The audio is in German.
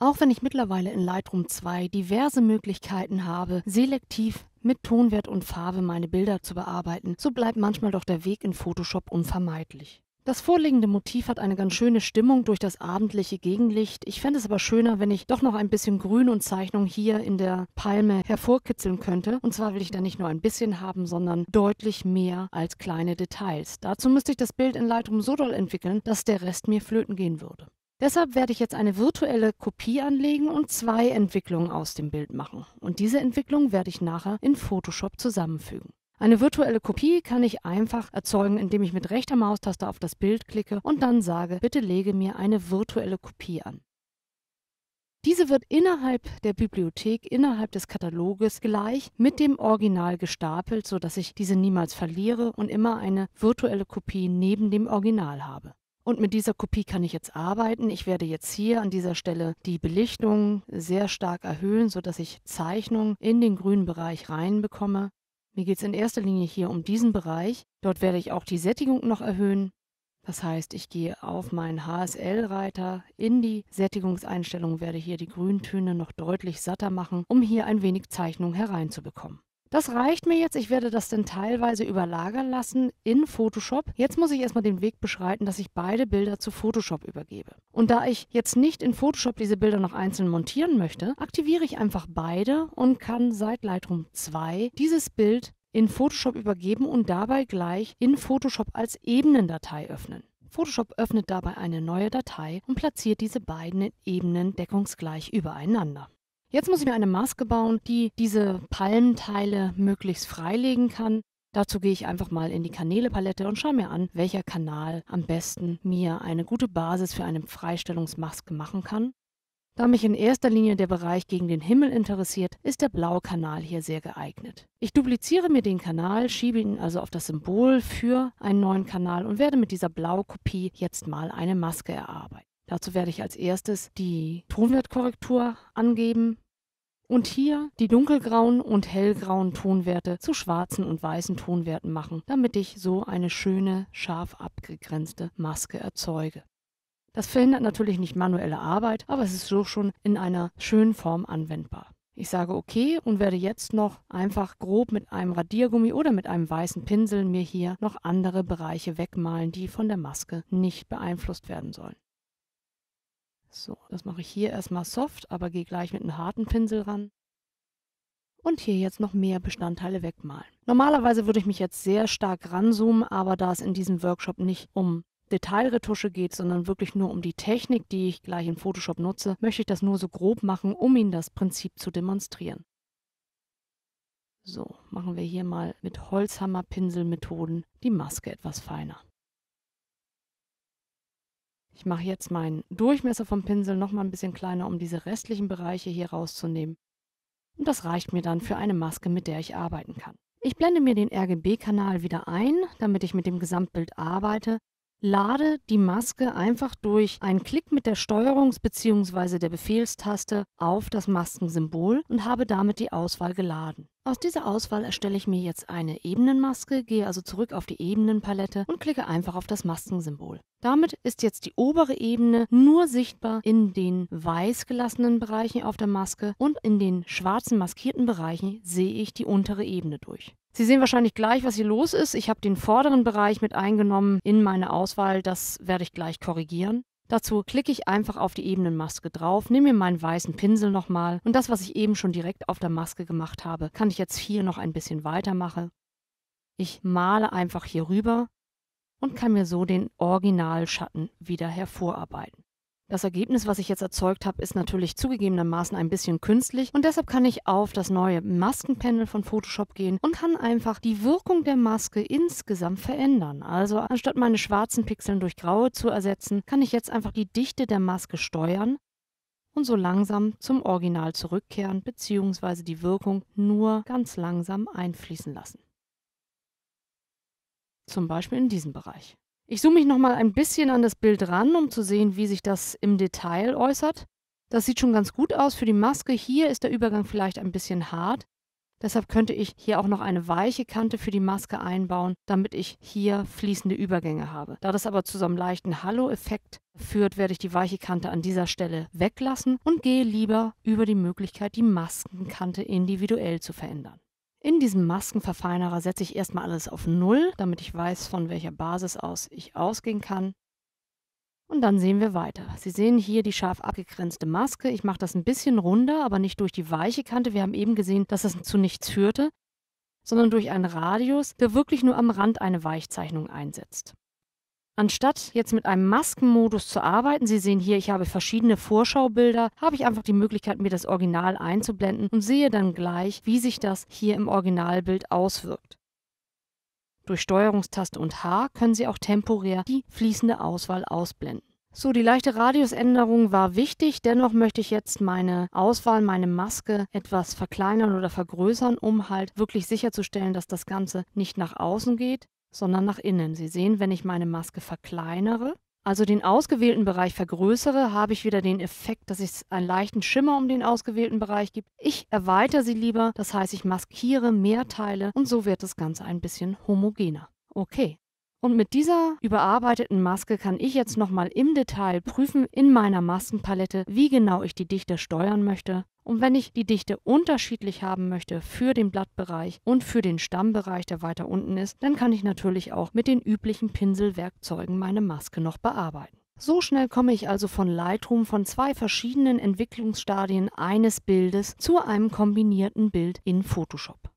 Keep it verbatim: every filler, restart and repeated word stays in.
Auch wenn ich mittlerweile in Lightroom zwei diverse Möglichkeiten habe, selektiv mit Tonwert und Farbe meine Bilder zu bearbeiten, so bleibt manchmal doch der Weg in Photoshop unvermeidlich. Das vorliegende Motiv hat eine ganz schöne Stimmung durch das abendliche Gegenlicht. Ich fände es aber schöner, wenn ich doch noch ein bisschen Grün und Zeichnung hier in der Palme hervorkitzeln könnte. Und zwar will ich da nicht nur ein bisschen haben, sondern deutlich mehr als kleine Details. Dazu müsste ich das Bild in Lightroom so doll entwickeln, dass der Rest mir flöten gehen würde. Deshalb werde ich jetzt eine virtuelle Kopie anlegen und zwei Entwicklungen aus dem Bild machen. Und diese Entwicklung werde ich nachher in Photoshop zusammenfügen. Eine virtuelle Kopie kann ich einfach erzeugen, indem ich mit rechter Maustaste auf das Bild klicke und dann sage, bitte lege mir eine virtuelle Kopie an. Diese wird innerhalb der Bibliothek, innerhalb des Kataloges gleich mit dem Original gestapelt, sodass ich diese niemals verliere und immer eine virtuelle Kopie neben dem Original habe. Und mit dieser Kopie kann ich jetzt arbeiten. Ich werde jetzt hier an dieser Stelle die Belichtung sehr stark erhöhen, sodass ich Zeichnung in den grünen Bereich reinbekomme. Mir geht es in erster Linie hier um diesen Bereich. Dort werde ich auch die Sättigung noch erhöhen. Das heißt, ich gehe auf meinen H S L-Reiter in die Sättigungseinstellung, werde hier die Grüntöne noch deutlich satter machen, um hier ein wenig Zeichnung hereinzubekommen. Das reicht mir jetzt. Ich werde das dann teilweise überlagern lassen in Photoshop. Jetzt muss ich erstmal den Weg beschreiten, dass ich beide Bilder zu Photoshop übergebe. Und da ich jetzt nicht in Photoshop diese Bilder noch einzeln montieren möchte, aktiviere ich einfach beide und kann seit Lightroom zwei dieses Bild in Photoshop übergeben und dabei gleich in Photoshop als Ebenendatei öffnen. Photoshop öffnet dabei eine neue Datei und platziert diese beiden Ebenen deckungsgleich übereinander. Jetzt muss ich mir eine Maske bauen, die diese Palmenteile möglichst freilegen kann. Dazu gehe ich einfach mal in die Kanälepalette und schaue mir an, welcher Kanal am besten mir eine gute Basis für eine Freistellungsmaske machen kann. Da mich in erster Linie der Bereich gegen den Himmel interessiert, ist der blaue Kanal hier sehr geeignet. Ich dupliziere mir den Kanal, schiebe ihn also auf das Symbol für einen neuen Kanal und werde mit dieser blauen Kopie jetzt mal eine Maske erarbeiten. Dazu werde ich als erstes die Tonwertkorrektur angeben und hier die dunkelgrauen und hellgrauen Tonwerte zu schwarzen und weißen Tonwerten machen, damit ich so eine schöne, scharf abgegrenzte Maske erzeuge. Das verhindert natürlich nicht manuelle Arbeit, aber es ist so schon in einer schönen Form anwendbar. Ich sage okay und werde jetzt noch einfach grob mit einem Radiergummi oder mit einem weißen Pinsel mir hier noch andere Bereiche wegmalen, die von der Maske nicht beeinflusst werden sollen. So, das mache ich hier erstmal soft, aber gehe gleich mit einem harten Pinsel ran. Und hier jetzt noch mehr Bestandteile wegmalen. Normalerweise würde ich mich jetzt sehr stark ranzoomen, aber da es in diesem Workshop nicht um Detailretusche geht, sondern wirklich nur um die Technik, die ich gleich in Photoshop nutze, möchte ich das nur so grob machen, um Ihnen das Prinzip zu demonstrieren. So, machen wir hier mal mit Holzhammerpinselmethoden die Maske etwas feiner. Ich mache jetzt meinen Durchmesser vom Pinsel noch mal ein bisschen kleiner, um diese restlichen Bereiche hier rauszunehmen. Und das reicht mir dann für eine Maske, mit der ich arbeiten kann. Ich blende mir den R G B-Kanal wieder ein, damit ich mit dem Gesamtbild arbeite. Lade die Maske einfach durch einen Klick mit der Steuerungs- bzw. der Befehlstaste auf das Maskensymbol und habe damit die Auswahl geladen. Aus dieser Auswahl erstelle ich mir jetzt eine Ebenenmaske, gehe also zurück auf die Ebenenpalette und klicke einfach auf das Maskensymbol. Damit ist jetzt die obere Ebene nur sichtbar in den weiß gelassenen Bereichen auf der Maske und in den schwarzen maskierten Bereichen sehe ich die untere Ebene durch. Sie sehen wahrscheinlich gleich, was hier los ist. Ich habe den vorderen Bereich mit eingenommen in meine Auswahl, das werde ich gleich korrigieren. Dazu klicke ich einfach auf die Ebenenmaske drauf, nehme mir meinen weißen Pinsel nochmal und das, was ich eben schon direkt auf der Maske gemacht habe, kann ich jetzt hier noch ein bisschen weitermachen. Ich male einfach hier rüber und kann mir so den Originalschatten wieder hervorarbeiten. Das Ergebnis, was ich jetzt erzeugt habe, ist natürlich zugegebenermaßen ein bisschen künstlich und deshalb kann ich auf das neue Maskenpanel von Photoshop gehen und kann einfach die Wirkung der Maske insgesamt verändern. Also anstatt meine schwarzen Pixeln durch graue zu ersetzen, kann ich jetzt einfach die Dichte der Maske steuern und so langsam zum Original zurückkehren bzw. die Wirkung nur ganz langsam einfließen lassen. Zum Beispiel in diesem Bereich. Ich zoome mich nochmal ein bisschen an das Bild ran, um zu sehen, wie sich das im Detail äußert. Das sieht schon ganz gut aus für die Maske. Hier ist der Übergang vielleicht ein bisschen hart. Deshalb könnte ich hier auch noch eine weiche Kante für die Maske einbauen, damit ich hier fließende Übergänge habe. Da das aber zu so einem leichten Halo-Effekt führt, werde ich die weiche Kante an dieser Stelle weglassen und gehe lieber über die Möglichkeit, die Maskenkante individuell zu verändern. In diesem Maskenverfeinerer setze ich erstmal alles auf null, damit ich weiß, von welcher Basis aus ich ausgehen kann. Und dann sehen wir weiter. Sie sehen hier die scharf abgegrenzte Maske. Ich mache das ein bisschen runder, aber nicht durch die weiche Kante. Wir haben eben gesehen, dass das zu nichts führte, sondern durch einen Radius, der wirklich nur am Rand eine Weichzeichnung einsetzt. Anstatt jetzt mit einem Maskenmodus zu arbeiten, Sie sehen hier, ich habe verschiedene Vorschaubilder, habe ich einfach die Möglichkeit, mir das Original einzublenden und sehe dann gleich, wie sich das hier im Originalbild auswirkt. Durch Steuerungstaste und H können Sie auch temporär die fließende Auswahl ausblenden. So, die leichte Radiusänderung war wichtig, dennoch möchte ich jetzt meine Auswahl, meine Maske etwas verkleinern oder vergrößern, um halt wirklich sicherzustellen, dass das Ganze nicht nach außen geht, sondern nach innen. Sie sehen, wenn ich meine Maske verkleinere, also den ausgewählten Bereich vergrößere, habe ich wieder den Effekt, dass es einen leichten Schimmer um den ausgewählten Bereich gibt. Ich erweitere sie lieber, das heißt, ich maskiere mehr Teile und so wird das Ganze ein bisschen homogener. Okay. Und mit dieser überarbeiteten Maske kann ich jetzt nochmal im Detail prüfen in meiner Maskenpalette, wie genau ich die Dichte steuern möchte. Und wenn ich die Dichte unterschiedlich haben möchte für den Blattbereich und für den Stammbereich, der weiter unten ist, dann kann ich natürlich auch mit den üblichen Pinselwerkzeugen meine Maske noch bearbeiten. So schnell komme ich also von Lightroom, von zwei verschiedenen Entwicklungsstadien eines Bildes zu einem kombinierten Bild in Photoshop.